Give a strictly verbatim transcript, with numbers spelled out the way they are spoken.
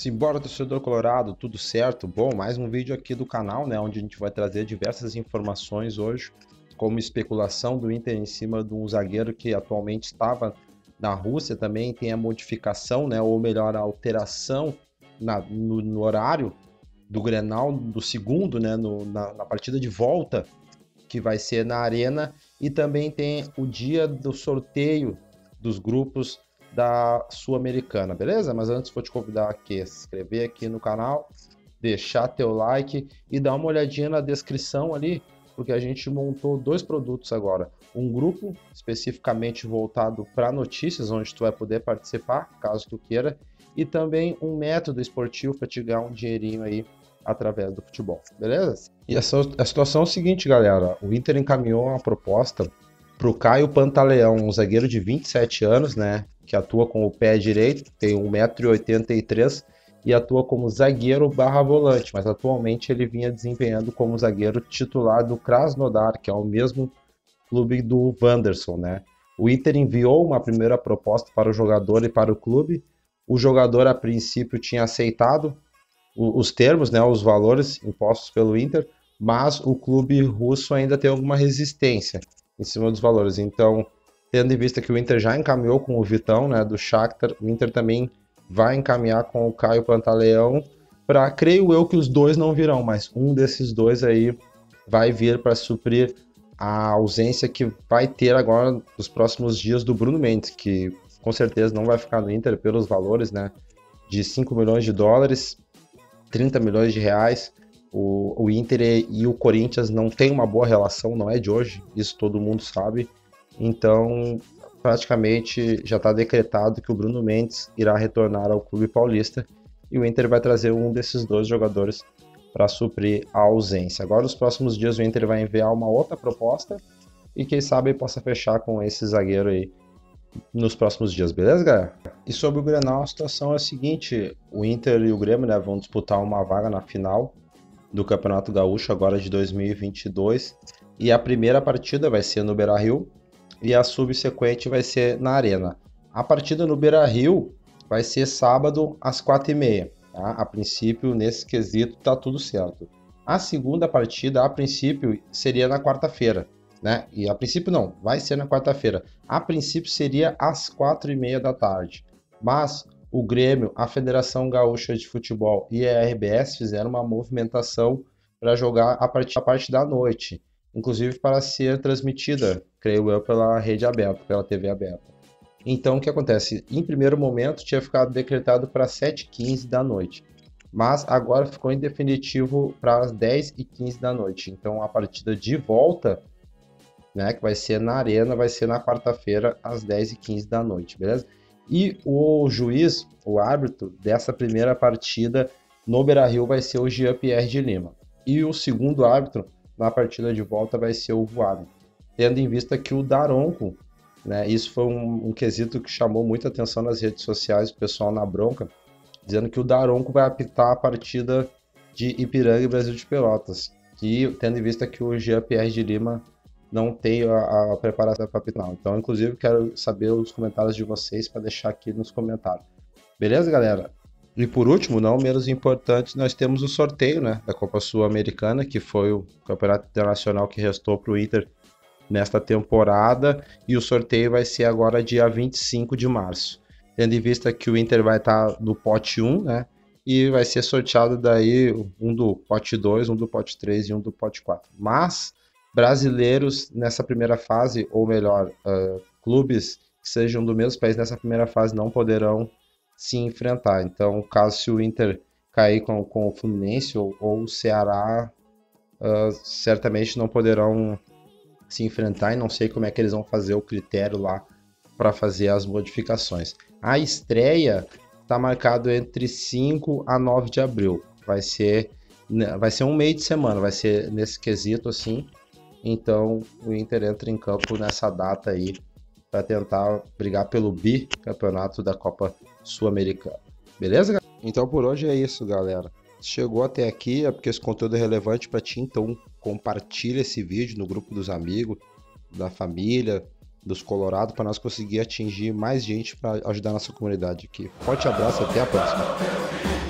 Simbora, torcedor colorado, tudo certo? Bom, mais um vídeo aqui do canal, né, onde a gente vai trazer diversas informações hoje, como especulação do Inter em cima de um zagueiro que atualmente estava na Rússia, também tem a modificação, né, ou melhor, a alteração na, no, no horário do Grenal, do segundo, né, no, na, na partida de volta, que vai ser na Arena, e também tem o dia do sorteio dos grupos da Sul-Americana, beleza? Mas antes vou te convidar aqui a se inscrever aqui no canal, deixar teu like e dar uma olhadinha na descrição ali, porque a gente montou dois produtos agora, um grupo especificamente voltado para notícias, onde tu vai poder participar, caso tu queira, e também um método esportivo para te ganhar um dinheirinho aí através do futebol, beleza? E a situação é o seguinte, galera, o Inter encaminhou uma proposta para o Caio Pantaleão, um zagueiro de vinte e sete anos, né, que atua com o pé direito, tem um metro e oitenta e três e atua como zagueiro barra volante, mas atualmente ele vinha desempenhando como zagueiro titular do Krasnodar, que é o mesmo clube do Wanderson, né. O Inter enviou uma primeira proposta para o jogador e para o clube, o jogador a princípio tinha aceitado os termos, né, os valores impostos pelo Inter, mas o clube russo ainda tem alguma resistência em cima dos valores. Então, tendo em vista que o Inter já encaminhou com o Vitão, né, do Shakhtar, o Inter também vai encaminhar com o Caio Pantaleão para, creio eu, que os dois não virão, mas um desses dois aí vai vir para suprir a ausência que vai ter agora nos próximos dias do Bruno Mendes, que com certeza não vai ficar no Inter pelos valores, né, de cinco milhões de dólares, trinta milhões de reais. O, o Inter e o Corinthians não tem uma boa relação, não é de hoje, isso todo mundo sabe. Então, praticamente já está decretado que o Bruno Mendes irá retornar ao clube paulista e o Inter vai trazer um desses dois jogadores para suprir a ausência. Agora, nos próximos dias, o Inter vai enviar uma outra proposta e quem sabe possa fechar com esse zagueiro aí nos próximos dias, beleza, galera? E sobre o Grenal, a situação é a seguinte, o Inter e o Grêmio, né, vão disputar uma vaga na final do Campeonato Gaúcho agora de dois mil e vinte e dois, e a primeira partida vai ser no Beira-Rio e a subsequente vai ser na Arena. A partida no Beira-Rio vai ser sábado às quatro e meia, tá? A princípio, nesse quesito, tá tudo certo. A segunda partida, a princípio, seria na quarta-feira, né? E a princípio não, vai ser na quarta-feira. A princípio seria às quatro e meia da tarde, mas o Grêmio, a Federação Gaúcha de Futebol e a R B S fizeram uma movimentação para jogar a partir, a parte da noite, inclusive para ser transmitida, creio eu, pela rede aberta, pela T V aberta. Então, o que acontece? Em primeiro momento, tinha ficado decretado para sete e quinze da noite, mas agora ficou em definitivo para as dez e quinze da noite. Então, a partida de volta, né, que vai ser na Arena, vai ser na quarta-feira às dez e quinze da noite, beleza? E o juiz, o árbitro dessa primeira partida no Beira-Rio vai ser o Jean-Pierre de Lima. E o segundo árbitro na partida de volta vai ser o Voado. Tendo em vista que o Daronco, né, isso foi um, um quesito que chamou muita atenção nas redes sociais, o pessoal na bronca, dizendo que o Daronco vai apitar a partida de Ipiranga e Brasil de Pelotas. E tendo em vista que o Jean-Pierre de Lima não tenho a, a preparação para apitar. Então, inclusive, quero saber os comentários de vocês para deixar aqui nos comentários. Beleza, galera? E por último, não menos importante, nós temos o sorteio, né, da Copa Sul-Americana, que foi o campeonato internacional que restou para o Inter nesta temporada. E o sorteio vai ser agora dia vinte e cinco de março. Tendo em vista que o Inter vai estar no pote um, né? E vai ser sorteado daí um do pote dois, um do pote três e um do pote quatro. Mas brasileiros nessa primeira fase, ou melhor, uh, clubes que sejam do mesmo país nessa primeira fase não poderão se enfrentar. Então, caso se o Inter cair com, com o Fluminense ou, ou o Ceará, uh, certamente não poderão se enfrentar e não sei como é que eles vão fazer o critério lá para fazer as modificações. A estreia está marcada entre cinco a nove de abril, vai ser, vai ser um meio de semana, vai ser nesse quesito assim. Então o Inter entra em campo nessa data aí para tentar brigar pelo bicampeonato da Copa Sul-Americana. Beleza, galera? Então por hoje é isso, galera. Se chegou até aqui é porque esse conteúdo é relevante para ti, então compartilha esse vídeo no grupo dos amigos, da família, dos colorados, para nós conseguir atingir mais gente para ajudar a nossa comunidade aqui. Forte abraço, até a próxima.